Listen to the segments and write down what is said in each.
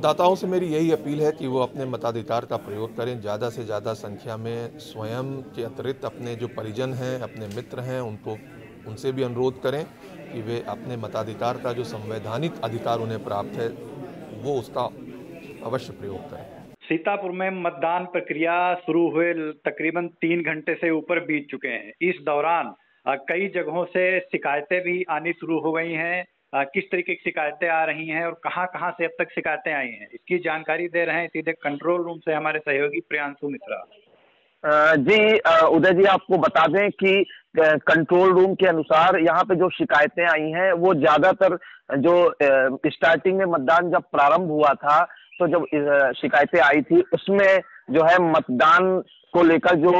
मतदाताओं से मेरी यही अपील है कि वो अपने मताधिकार का प्रयोग करें, ज़्यादा से ज़्यादा संख्या में। स्वयं के अतिरिक्त अपने जो परिजन हैं, अपने मित्र हैं, उनको उनसे भी अनुरोध करें कि वे अपने मताधिकार का जो संवैधानिक अधिकार उन्हें प्राप्त है वो उसका अवश्य प्रयोग करें। सीतापुर में मतदान प्रक्रिया शुरू हुए तकरीबन 3 घंटे से ऊपर बीत चुके हैं। इस दौरान कई जगहों से शिकायतें भी आनी शुरू हो गई हैं। किस तरीके की शिकायतें आ रही हैं और कहां कहां से अब तक शिकायतें आई हैं, इसकी जानकारी दे रहे हैं सीधे कंट्रोल रूम से हमारे सहयोगी प्रियांशु मित्रा। जी उदय जी, आपको बता दें कि कंट्रोल रूम के अनुसार यहाँ पे जो शिकायतें आई हैं वो ज्यादातर जो स्टार्टिंग में मतदान जब प्रारंभ हुआ था तो जब शिकायतें आई थी उसमें जो है मतदान को लेकर जो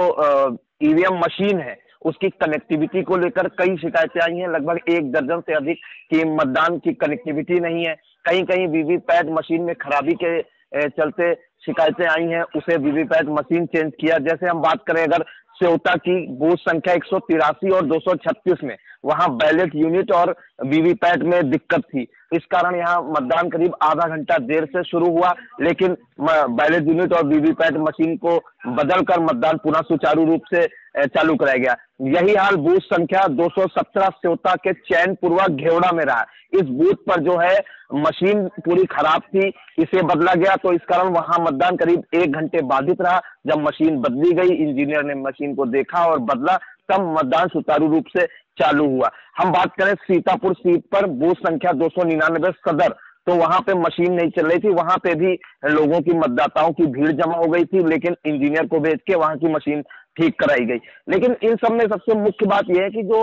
ईवीएम मशीन है उसकी कनेक्टिविटी को लेकर कई शिकायतें आई हैं। लगभग 1 दर्जन से अधिक कि मतदान की कनेक्टिविटी नहीं है, कहीं कहीं वी पैट मशीन में खराबी के चलते शिकायतें आई हैं, उसे वी पैट मशीन चेंज किया। जैसे हम बात करें अगर सेवता की बूथ संख्या 183 और 236 में, वहां बैलेट यूनिट और वी पैट में दिक्कत थी। इस कारण यहाँ मतदान करीब आधा घंटा देर से शुरू हुआ, लेकिन बैलेट यूनिट और वी पैट मशीन को बदलकर मतदान पुनः सुचारू रूप से चालू कराया गया। यही हाल बूथ संख्या 217 सेवता के चैनपुरवा घेवड़ा में रहा। इस बूथ पर जो है मशीन पूरी खराब थी, इसे बदला गया, तो इस कारण वहां मतदान करीब 1 घंटे बाधित रहा। जब मशीन बदली गई, इंजीनियर ने मशीन को देखा और बदला, तब मतदान सुचारू रूप से चालू हुआ। हम बात करें सीतापुर सीट पर बूथ संख्या 299 सदर, तो वहां पे मशीन नहीं चल रही थी, वहां पे भी लोगों की मतदाताओं की भीड़ जमा हो गई थी, लेकिन इंजीनियर को भेज के वहां की मशीन ठीक कराई गई। लेकिन इन सब में सबसे मुख्य बात यह है कि जो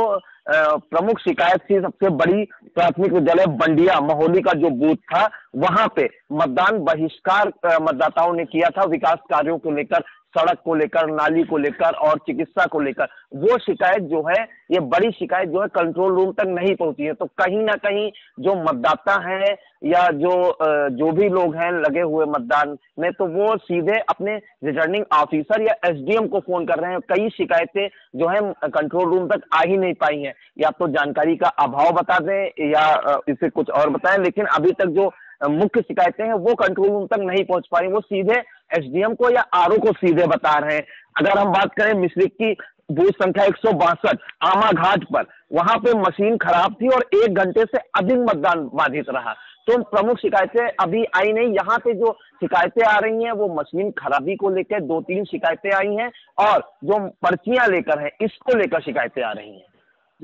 प्रमुख शिकायत थी, सबसे बड़ी प्राथमिक विद्यालय बंडिया महोली का जो बूथ था वहां पे मतदान बहिष्कार मतदाताओं ने किया था, विकास कार्यों को लेकर, सड़क को लेकर, नाली को लेकर और चिकित्सा को लेकर। वो शिकायत जो है, ये बड़ी शिकायत जो है कंट्रोल रूम तक नहीं पहुंची है। तो कहीं ना कहीं जो मतदाता हैं या जो भी लोग हैं लगे हुए मतदान में, तो वो सीधे अपने रिटर्निंग ऑफिसर या एसडीएम को फोन कर रहे हैं। कई शिकायतें जो है कंट्रोल रूम तक आ ही नहीं पाई हैं, या तो जानकारी का अभाव बता दें या इसे कुछ और बताएं, लेकिन अभी तक जो मुख्य शिकायतें हैं वो कंट्रोल रूम तक नहीं पहुंच पाई, वो सीधे एसडीएम को या आरओ को सीधे बता रहे हैं। अगर हम बात करें मिश्रिक की बूथ संख्या 162 आमाघाट पर, वहां पे मशीन खराब थी और 1 घंटे से अधिक मतदान बाधित रहा। तो प्रमुख शिकायतें अभी आई नहीं। यहाँ पे जो शिकायतें आ रही हैं वो मशीन खराबी को लेकर 2-3 शिकायतें आई हैं, और जो पर्चियां लेकर हैं इसको लेकर शिकायतें आ रही हैं।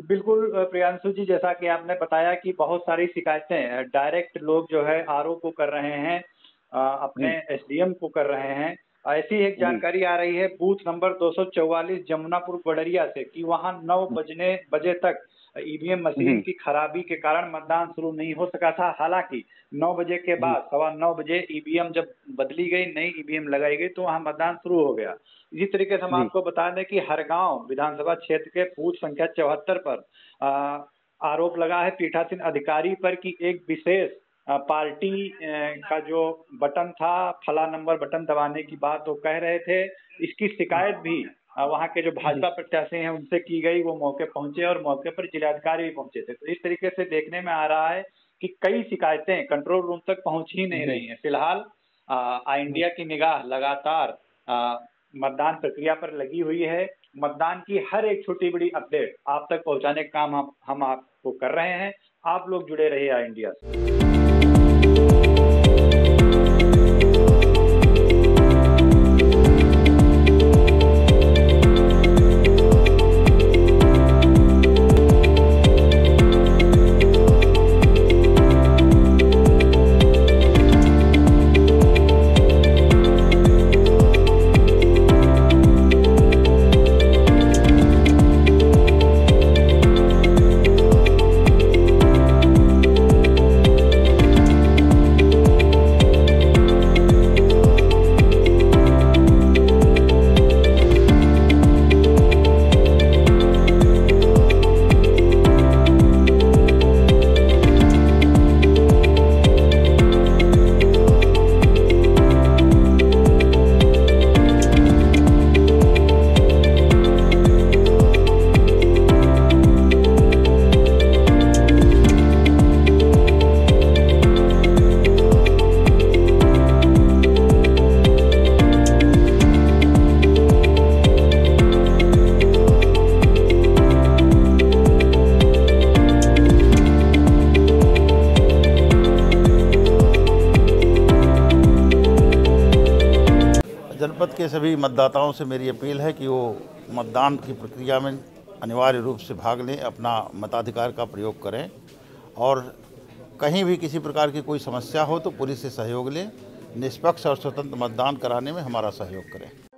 बिल्कुल प्रियांशु जी, जैसा कि आपने बताया कि बहुत सारी शिकायतें डायरेक्ट लोग जो है आरओ को कर रहे हैं, अपने एसडीएम को कर रहे हैं। ऐसी एक जानकारी आ रही है बूथ नंबर 244 जमुनापुर बडरिया से कि वहां 9 बजे तक ईवीएम मशीन की खराबी के कारण मतदान शुरू नहीं हो सका था। हालांकि 9 बजे के बाद 9:15 बजे ईवीएम जब बदली गई, नई ईवीएम लगाई गई, तो वहां मतदान शुरू हो गया। इसी तरीके से हम आपको बता दें कि हरगांव विधानसभा क्षेत्र के बूथ संख्या 74 पर आरोप लगा है पीठासीन अधिकारी पर कि एक विशेष पार्टी का जो बटन था, फला नंबर बटन दबाने की बात वो कह रहे थे। इसकी शिकायत भी वहाँ के जो भाजपा प्रत्याशी हैं उनसे की गई, वो मौके पहुंचे और मौके पर जिलाधिकारी भी पहुंचे थे। तो इस तरीके से देखने में आ रहा है कि कई शिकायतें कंट्रोल रूम तक पहुंच ही नहीं रही हैं। फिलहाल आई इंडिया की निगाह लगातार मतदान प्रक्रिया पर लगी हुई है। मतदान की हर एक छोटी बड़ी अपडेट आप तक पहुँचाने का काम हम आपको कर रहे हैं। आप लोग जुड़े रहिए आई इंडिया से। जनपद के सभी मतदाताओं से मेरी अपील है कि वो मतदान की प्रक्रिया में अनिवार्य रूप से भाग लें, अपना मताधिकार का प्रयोग करें और कहीं भी किसी प्रकार की कोई समस्या हो तो पुलिस से सहयोग लें, निष्पक्ष और स्वतंत्र मतदान कराने में हमारा सहयोग करें।